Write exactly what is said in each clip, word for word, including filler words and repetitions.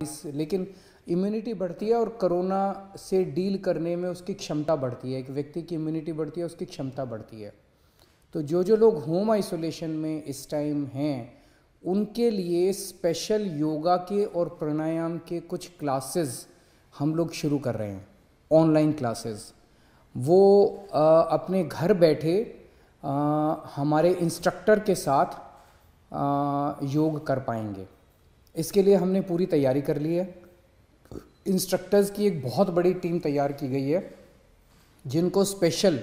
बारिश, लेकिन इम्यूनिटी बढ़ती है और कोरोना से डील करने में उसकी क्षमता बढ़ती है। एक व्यक्ति की इम्यूनिटी बढ़ती है, उसकी क्षमता बढ़ती है। तो जो जो लोग होम आइसोलेशन में इस टाइम हैं, उनके लिए स्पेशल योगा के और प्राणायाम के कुछ क्लासेस हम लोग शुरू कर रहे हैं, ऑनलाइन क्लासेस। वो आ, अपने घर बैठे आ, हमारे इंस्ट्रक्टर के साथ आ, योग कर पाएंगे। इसके लिए हमने पूरी तैयारी कर ली है। इंस्ट्रक्टर्स की एक बहुत बड़ी टीम तैयार की गई है, जिनको स्पेशल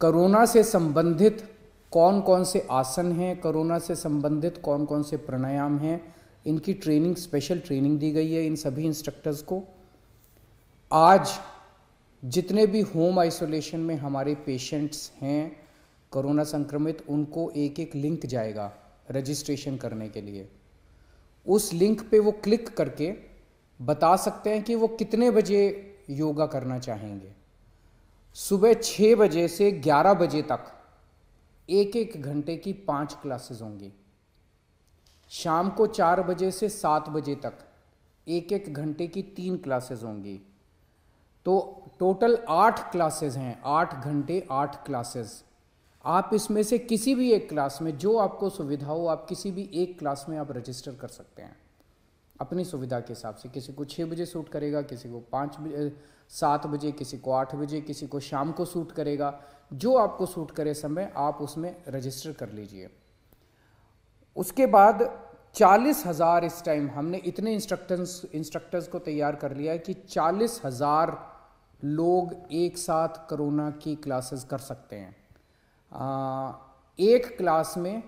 कोरोना से संबंधित कौन कौन से आसन हैं, कोरोना से संबंधित कौन कौन से प्राणायाम हैं, इनकी ट्रेनिंग, स्पेशल ट्रेनिंग दी गई है इन सभी इंस्ट्रक्टर्स को। आज जितने भी होम आइसोलेशन में हमारे पेशेंट्स हैं कोरोना संक्रमित, उनको एक एक लिंक जाएगा रजिस्ट्रेशन करने के लिए। उस लिंक पे वो क्लिक करके बता सकते हैं कि वो कितने बजे योगा करना चाहेंगे। सुबह छः बजे से ग्यारह बजे तक एक एक घंटे की पांच क्लासेस होंगी। शाम को चार बजे से सात बजे तक एक एक घंटे की तीन क्लासेस होंगी। तो टोटल आठ क्लासेस हैं, आठ घंटे आठ क्लासेस। आप इसमें से किसी भी एक क्लास में, जो आपको सुविधा हो, आप किसी भी एक क्लास में आप रजिस्टर कर सकते हैं अपनी सुविधा के हिसाब से। किसी को छः बजे सूट करेगा, किसी को पाँच बजे सात बजे किसी को आठ बजे, किसी को शाम को सूट करेगा। जो आपको सूट करे समय आप उसमें रजिस्टर कर लीजिए। उसके बाद चालीस हज़ार इस टाइम हमने इतने इंस्ट्रक्टर्स इंस्ट्रक्टर्स को तैयार कर लिया है कि चालीस हज़ार लोग एक साथ कोरोना की क्लासेस कर सकते हैं। आ, एक क्लास में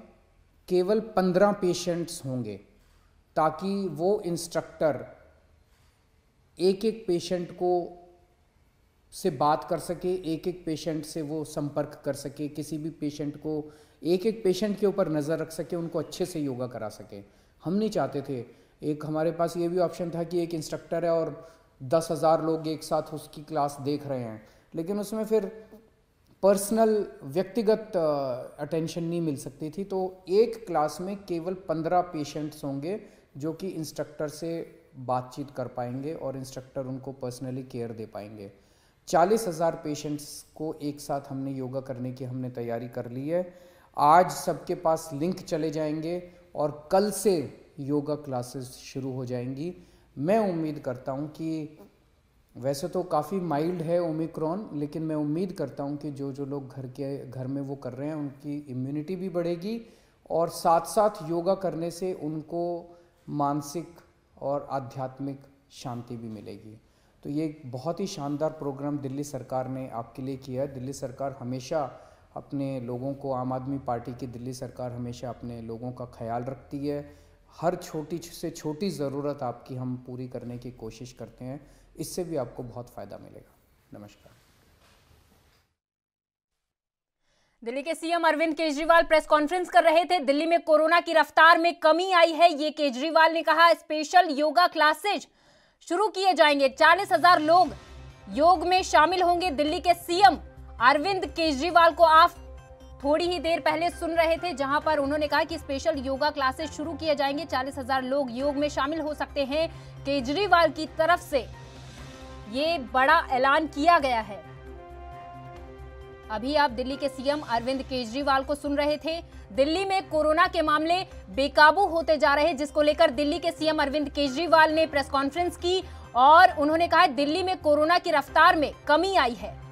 केवल पंद्रह पेशेंट्स होंगे, ताकि वो इंस्ट्रक्टर एक एक पेशेंट को से बात कर सके, एक एक पेशेंट से वो संपर्क कर सके, किसी भी पेशेंट को, एक एक पेशेंट के ऊपर नज़र रख सके, उनको अच्छे से योगा करा सके। हम नहीं चाहते थे, एक हमारे पास ये भी ऑप्शन था कि एक इंस्ट्रक्टर है और दस हज़ार लोग एक साथ उसकी क्लास देख रहे हैं, लेकिन उसमें फिर पर्सनल व्यक्तिगत अटेंशन नहीं मिल सकती थी। तो एक क्लास में केवल पंद्रह पेशेंट्स होंगे जो कि इंस्ट्रक्टर से बातचीत कर पाएंगे और इंस्ट्रक्टर उनको पर्सनली केयर दे पाएंगे। चालीस हज़ार पेशेंट्स को एक साथ हमने योगा करने की हमने तैयारी कर ली है। आज सबके पास लिंक चले जाएंगे और कल से योगा क्लासेस शुरू हो जाएंगी। मैं उम्मीद करता हूँ कि, वैसे तो काफ़ी माइल्ड है ओमिक्रॉन, लेकिन मैं उम्मीद करता हूँ कि जो जो लोग घर के घर में वो कर रहे हैं उनकी इम्यूनिटी भी बढ़ेगी और साथ साथ योगा करने से उनको मानसिक और आध्यात्मिक शांति भी मिलेगी। तो ये एक बहुत ही शानदार प्रोग्राम दिल्ली सरकार ने आपके लिए किया है। दिल्ली सरकार हमेशा अपने लोगों को, आम आदमी पार्टी की दिल्ली सरकार हमेशा अपने लोगों का ख्याल रखती है। हर छोटी से छोटी ज़रूरत आपकी हम पूरी करने की कोशिश करते हैं। इससे भी आपको बहुत फ़ायदा मिलेगा। नमस्कार। दिल्ली के CM Arvind Kejriwal press conference कर रहे थे। दिल्ली में कोरोना की रफ्तार में कमी आई है, ये केजरीवाल ने कहा। स्पेशल योगा क्लासेज शुरू किए जाएंगे। चालीस हजार लोग योग में शामिल होंगे। दिल्ली के सीएम अरविंद केजरीवाल को आप थोड़ी ही देर पहले सुन रहे थे, जहां पर उन्होंने कहा कि स्पेशल योगा क्लासेस शुरू किए जाएंगे। चालीस हजार लोग योग में शामिल हो सकते हैं। केजरीवाल की तरफ से ये बड़ा ऐलान किया गया है। अभी आप दिल्ली के सीएम अरविंद केजरीवाल को सुन रहे थे। दिल्ली में कोरोना के मामले बेकाबू होते जा रहे हैं, जिसको लेकर दिल्ली के सीएम अरविंद केजरीवाल ने प्रेस कॉन्फ्रेंस की और उन्होंने कहा दिल्ली में कोरोना की रफ्तार में कमी आई है।